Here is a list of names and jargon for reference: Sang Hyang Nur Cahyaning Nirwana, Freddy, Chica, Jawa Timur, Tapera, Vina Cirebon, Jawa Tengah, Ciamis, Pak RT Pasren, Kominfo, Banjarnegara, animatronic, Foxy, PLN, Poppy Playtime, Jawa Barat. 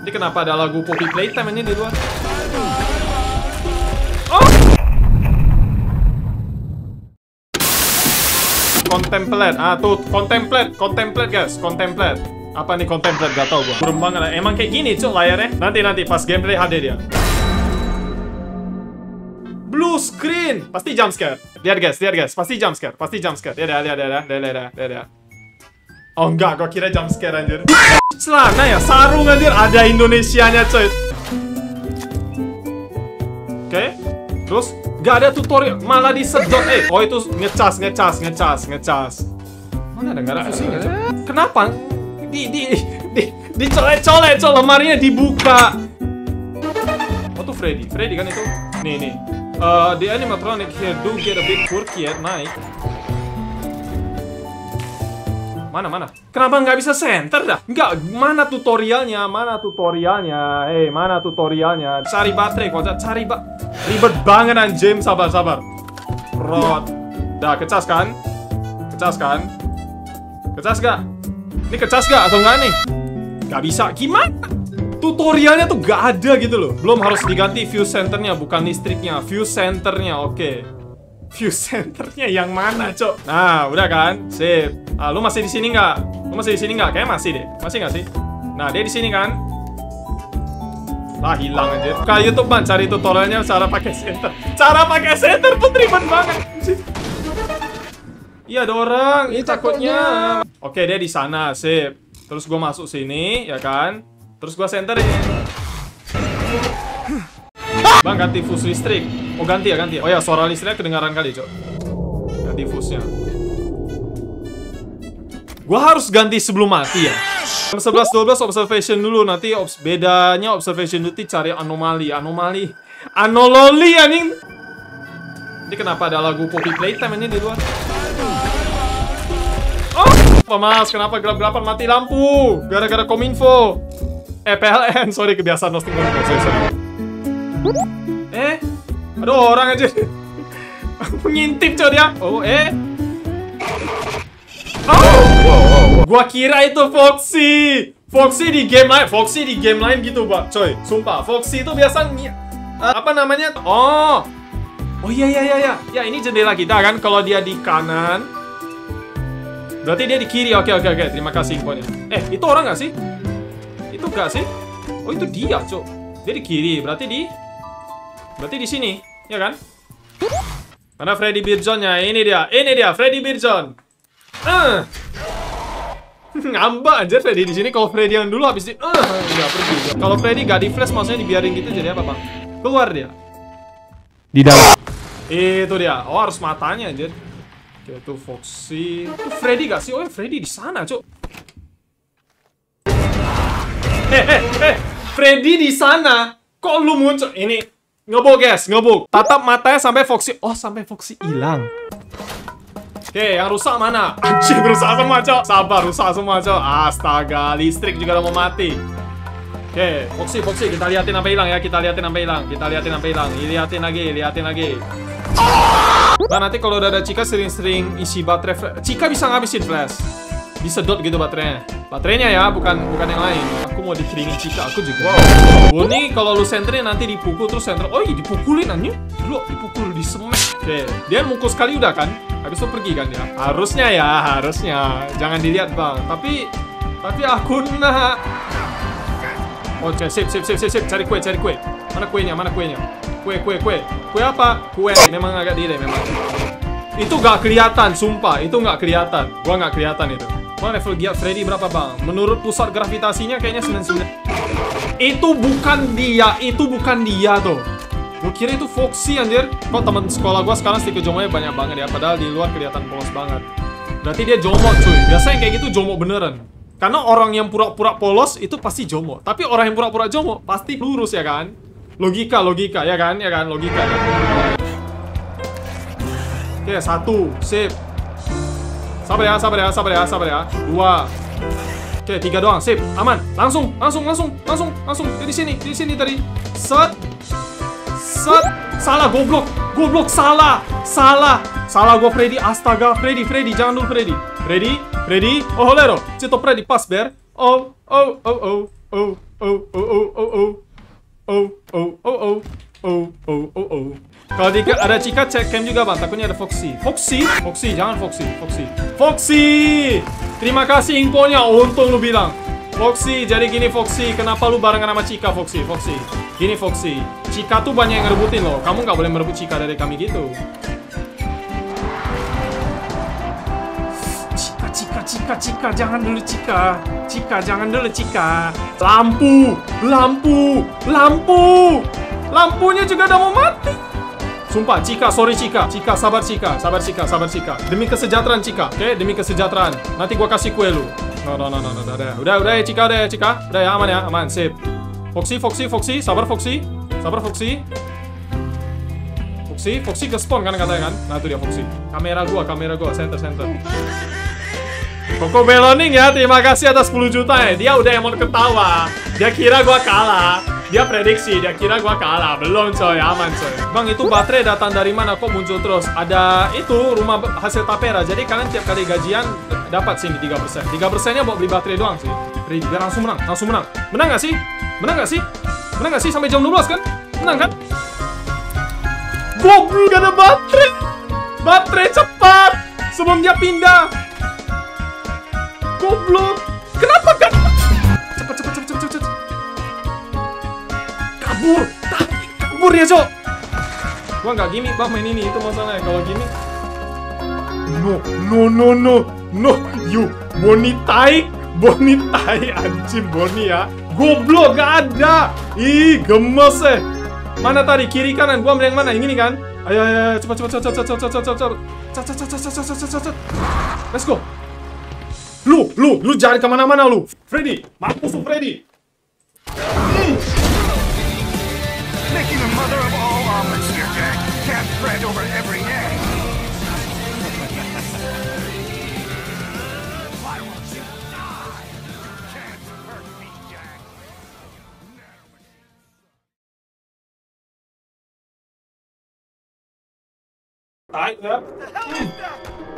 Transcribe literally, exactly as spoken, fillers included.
Ini kenapa ada lagu Poppy Playtime ini di luar? Oh! Contemplate, ah tuh, contemplate, contemplate guys, contemplate. Apa nih contemplate? Gak tau gua. Burung banget lah. Emang kayak gini cuy layarnya. Nanti-nanti pas gameplay H D dia. Blue screen, pasti jump scare. Lihat guys, lihat guys, pasti jump scare, pasti jump scare. Lihat, lihat, lihat, lihat, lihat. Oh enggak, gua kira jump scare anjir. Celana ya, sarung anjir, ada Indonesianya coy. Oke, okay. Terus gak ada tutorial, malah disedot. Eh, oh itu ngecas, ngecas, ngecas, ngecas. Mana ada, gak ada fungsinya coy. Kenapa? Di, di, di, dicolek-colek coy, lemarinya dibuka. Oh tuh Freddy, Freddy kan itu. Nih, nih. Uh, the animatronic here do get a bit quirky at night. Mana, mana? Kenapa nggak bisa center dah? Nggak, mana tutorialnya? Mana tutorialnya? Eh, hey, mana tutorialnya? Cari baterai, kok cari ba... Ribet banget anjim, sabar, sabar. Rot. Dah, kecas kan? Kecas kan? Kecas gak? Ini kecas gak atau nggak nih? Nggak bisa, gimana? Tutorialnya tuh gak ada gitu loh. Belum, harus diganti view centernya, bukan listriknya. View centernya, oke okay. View centernya yang mana, cok? Nah, udah kan? Sip. Ah, lu masih di sini nggak? Lu masih di sini nggak? Kayaknya masih deh. Masih nggak sih? Nah, dia di sini kan? Lah, hilang aja. Buka YouTube, man. Cari tutorialnya cara pakai center. Cara pakai center tuh ribet banget. Iya, ada orang. Ini takutnya. Oke, okay, dia di sana. Sip. Terus gue masuk sini, ya kan? Terus gua centerin. Bang, ganti fuse listrik. Oh, ganti ya, ganti. Oh ya, suara listriknya kedengaran kali, Cok. Ganti fuse-nya. Gua harus ganti sebelum mati ya. sebelas dua belas observation dulu, nanti obs bedanya observation duty cari anomali, anomali. Anololi anjing. Ini kenapa ada lagu Poppy Playtime ini di luar? Oh, Mas, kenapa gelap-gelapan mati lampu? Gara-gara Kominfo. Eh, P L N, sorry, kebiasaan hosting gue. Eh, aduh, orang aja ngintip coy dia. Oh, eh oh. Wow, wow, wow. Gua kira itu Foxy. Foxy di game lain, Foxy di game lain gitu, Pak. Coy, sumpah, Foxy itu biasa uh, apa namanya? Oh. Oh iya iya iya iya. Ya, ini jendela kita kan, kalau dia di kanan berarti dia di kiri. Oke oke oke, terima kasih infonya. Eh, itu orang gak sih? Itu gak sih? Oh itu dia, Cok. Dia di kiri, berarti di berarti di sini, ya kan? Mana Freddy Birjonnya? Ini dia, ini dia Freddy Birjon. Eh. Ngambak aja Freddy di sini. Kalau Freddy yang dulu habis di eh udah pergi. Kalau Freddy gak di flash, maksudnya dibiarin gitu jadi apa, Bang? Keluar dia. Di dalam. Itu dia. Oh, harus matanya anjir. Oke, itu Foxy. Itu Freddy gak sih? Oh, ya Freddy di sana, Cok. Eh, eh, eh, Freddy di sana. Kok lu muncul? Ini ngebug, guys, ngebug. Tatap matanya sampai Foxy. Oh, sampai Foxy hilang. Oke, yang rusak mana? Anjir, rusak semua, Cok. Sabar, rusak semua, Cok. Astaga, listrik juga udah mau mati. Oke, Foxy, Foxy, kita liatin sampai hilang ya. Kita liatin sampai hilang. Kita liatin sampai hilang. Liatin lagi, liatin lagi. Nah, nanti kalau udah ada Chica, sering-sering isi baterai. Chica bisa ngabisin flash. Disedot gitu baterainya. Baterainya ya, bukan bukan yang lain. Aku mau dikeringin Chica, aku juga. Wow. Ini kalau lu senterin nanti dipukul terus senter. Oh, iya dipukulin anjir. Lu dipukul di semek. Oke, dia mukul sekali udah kan? Habis itu pergi kan ya. Harusnya ya, harusnya. Jangan dilihat, Bang. Tapi tapi aku nak. Oke, sip sip sip sip sip, cari kue, cari kue. Mana kuenya? Mana kuenya? Kue kue kue. Kue apa? Kue. Memang agak delay memang. Itu gak kelihatan, sumpah. Itu gak kelihatan. Gua gak kelihatan itu. Mana level giat Freddy berapa, Bang? Menurut pusat gravitasinya kayaknya sembilan puluh sembilan. Itu bukan dia, itu bukan dia tuh. Gue kira itu Foxy anjir. Kok teman sekolah gue sekarang stiker jomoknya banyak banget ya. Padahal di luar kelihatan polos banget. Berarti dia jomok cuy. Biasanya kayak gitu jomok beneran. Karena orang yang pura-pura polos itu pasti jomok. Tapi orang yang pura-pura jomok pasti lurus ya kan? Logika, logika ya kan? Ya kan? Logika kan? Oke, satu. Sip. Sabar ya, sabar ya, sabar ya, sabar ya. Dua. Oke, tiga doang. Sip, aman. Langsung, langsung, langsung, langsung, langsung. Di sini, di sini tadi. Set, set. Salah, goblok, goblok, salah, salah, salah. Gue Freddy, astaga, Freddy, Freddy, jangan dulu Freddy. Freddy, Freddy. Oh, holero. Cito Freddy pas ber. Oh, oh, oh, oh, oh, oh, oh, oh, Kalau ada Chica cek cam juga, Bang. Takutnya ada Foxy. Foxy? Foxy, jangan Foxy. Foxy. Foxy! Terima kasih infonya. Untung lu bilang. Foxy, jadi gini Foxy. Kenapa lu barengan sama Chica, Foxy? Foxy. Gini Foxy. Chica tuh banyak yang ngerebutin loh. Kamu nggak boleh merebut Chica dari kami gitu. Chica, Chica, Chica, jangan dulu Chica. Chica, jangan dulu Chica. Lampu, lampu, lampu. Lampunya juga udah mau mati. Sumpah, Chica, sorry Chica. Chica, sabar Chica, sabar Chica, sabar Chica. Demi kesejahteraan Chica, oke? Demi kesejahteraan. Nanti gua kasih kue lu. No, no, no, no, no, udah, udah, udah ya Chica, udah ya Chica. Udah ya, aman ya, aman, sip. Foxy, Foxy, Foxy, sabar Foxy. Sabar Foxy. Foxy, Foxy gespon kan katanya kan? Nah, itu dia Foxy. Kamera gua, kamera gua, center, center. Koko Beloning ya, terima kasih atas sepuluh juta ya. Dia udah emot ketawa. Dia kira gua kalah. Dia prediksi, dia kira gua kalah. Belum coy, aman coy. Bang, itu baterai datang dari mana kok muncul terus? Ada itu rumah hasil tapera. Jadi kalian tiap kali gajian dapat sih ini tiga persen. tiga persennya buat beli baterai doang sih. Ready, biar langsung menang, langsung menang. Menang gak sih? Menang gak sih? Menang gak sih sampai jam dua belas kan? Menang kan? Goblok, gak ada baterai. Baterai cepat sebelum dia pindah. Goblok. Kenapa kan? Cepat cepat cepat cepat cepat. Kabur. Kabur ya, Cok. Gua enggak gimmick, Bang, main ini. Itu masalahnya kalau gimmick. No, no, no, no. No, you bonitai, bonitai anjing boni ya. Goblok, gak ada. Ih, gemes eh. Mana tadi kiri kanan? Gua ambil yang mana? Yang ini kan? Ayo, ayo, ayo. Cepat cepat cepat cepat cepat cepat cepat. Cepat cepat cepat cepat cepat. Let's go. Lu, lu, lu jangan kemana-mana lu. Freddy, mampus lu Freddy. Mm. Tight up.